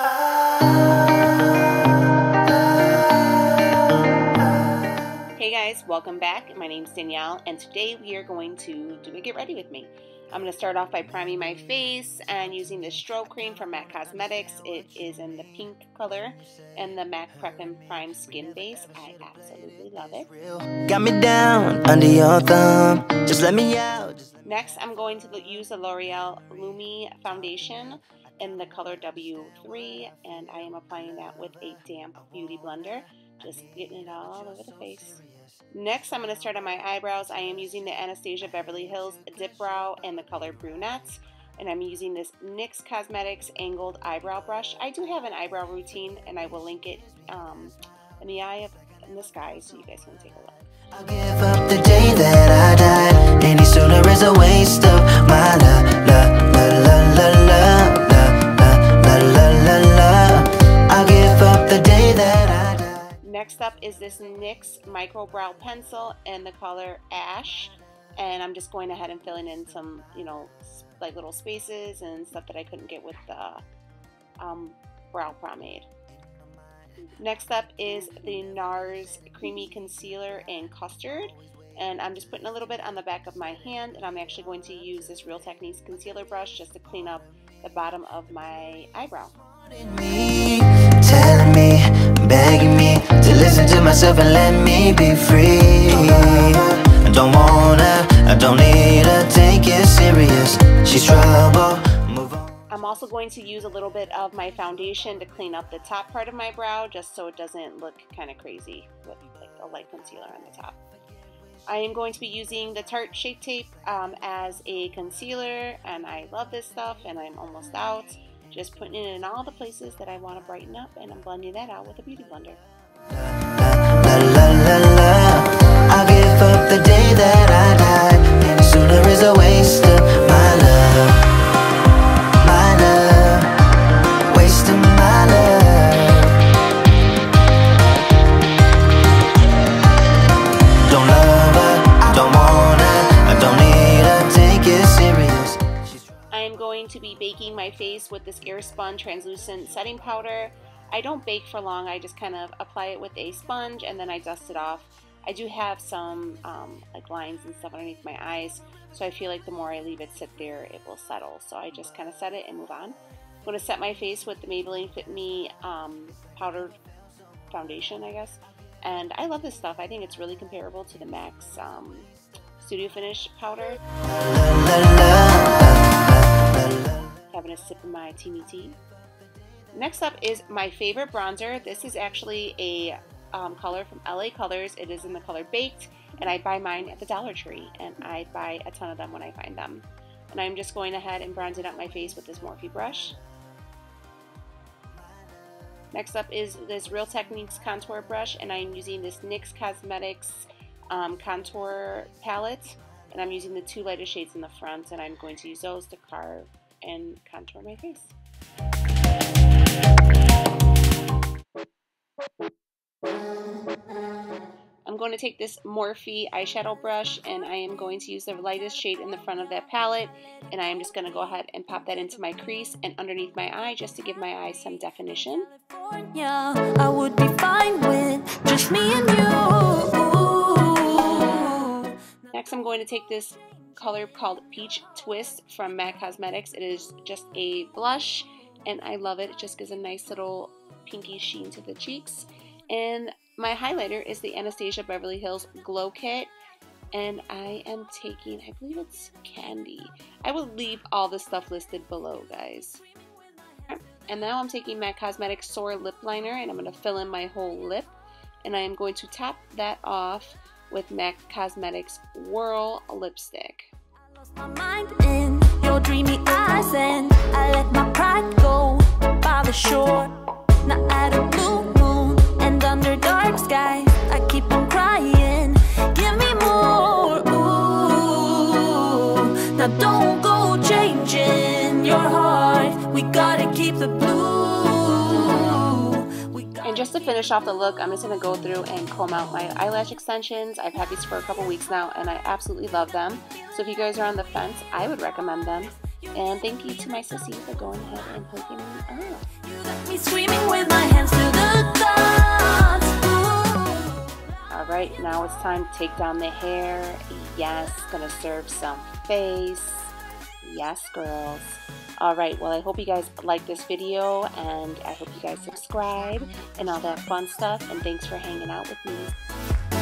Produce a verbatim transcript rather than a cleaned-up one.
Hey guys, welcome back. My name's Danielle and today we are going to do a get ready with me. I'm going to start off by priming my face and using the strobe cream from MAC Cosmetics. It is in the pink color and the MAC Prep and Prime Skin Base. I absolutely love it. Got me down under your thumb. Just let me out. Next, I'm going to use the L'Oreal Lumi Foundation in the color W three, and I am applying that with a damp beauty blender, just getting it all over the face. Next, I'm going to start on my eyebrows. I am using the Anastasia Beverly Hills Dip Brow in the color Brunette, and I'm using this N Y X Cosmetics Angled Eyebrow Brush. I do have an eyebrow routine, and I will link it um, in the eye of in the sky, so you guys can take a look. I'll give up the day that I died, any sooner is a waste of my love, love, love, love, love. Next up is this N Y X Micro Brow Pencil in the color Ash, and I'm just going ahead and filling in some, you know, like little spaces and stuff that I couldn't get with the um, brow pomade. Next up is the NARS Creamy Concealer in Custard, and I'm just putting a little bit on the back of my hand, and I'm actually going to use this Real Techniques concealer brush just to clean up the bottom of my eyebrow. Telling me, begging me to listen to myself and let me be free. I don't wanna, I don't need to take it serious. She's trouble. Move on. I'm also going to use a little bit of my foundation to clean up the top part of my brow, just so it doesn't look kind of crazy with like a light concealer on the top. I am going to be using the Tarte Shape Tape um, as a concealer, and I love this stuff, and I'm almost out. Just putting it in all the places that I want to brighten up, and I'm blending that out with a beauty blender. I'll give up the day that I died, and sooner is a waste of my love, my love, waste of my love. Don't love her, I don't want her, I don't need her, take it serious. I'm going to be baking my face with this Airspun translucent setting powder. I don't bake for long, I just kind of apply it with a sponge and then I dust it off. I do have some um, like lines and stuff underneath my eyes, so I feel like the more I leave it sit there, it will settle. So I just kind of set it and move on. I'm going to set my face with the Maybelline Fit Me um, powder foundation, I guess. And I love this stuff. I think it's really comparable to the MAC's um, Studio Finish powder. Having a sip of my teeny tea. Next up is my favorite bronzer. This is actually a um, color from L A Colors. It is in the color Baked, and I buy mine at the Dollar Tree, and I buy a ton of them when I find them. And I'm just going ahead and bronzing up my face with this Morphe brush. Next up is this Real Techniques contour brush, and I'm using this N Y X Cosmetics um, contour palette, and I'm using the two lighter shades in the front, and I'm going to use those to carve and contour my face. I'm going to take this Morphe eyeshadow brush, and I am going to use the lightest shade in the front of that palette, and I am just going to go ahead and pop that into my crease and underneath my eye just to give my eye some definition. I would be fine with just me and you. Next, I'm going to take this color called Peach Twist from MAC Cosmetics. It is just a blush, and I love it. It just gives a nice little pinky sheen to the cheeks. And my highlighter is the Anastasia Beverly Hills Glow Kit, and I am taking, I believe it's Candy. I will leave all the stuff listed below, guys. And now I'm taking MAC Cosmetics Sore Lip Liner, and I'm going to fill in my whole lip, and I am going to top that off with MAC Cosmetics Whirl Lipstick. I lost my mind in your dreamy eyes, and I let my pride go by the shore. Now at a blue moon and under dark skies, I keep on crying. Give me more. Ooh. Now don't go changing your heart. We gotta keep the blue. We gotta and just to finish off the look, I'm just gonna go through and comb out my eyelash extensions. I've had these for a couple weeks now, and I absolutely love them. So if you guys are on the fence, I would recommend them. And thank you to my sissy for going ahead and hooking me up. screaming with my hands to the gods. Alright, now it's time to take down the hair. Yes, gonna serve some face. Yes, girls. Alright, well I hope you guys like this video, and I hope you guys subscribe and all that fun stuff, and thanks for hanging out with me.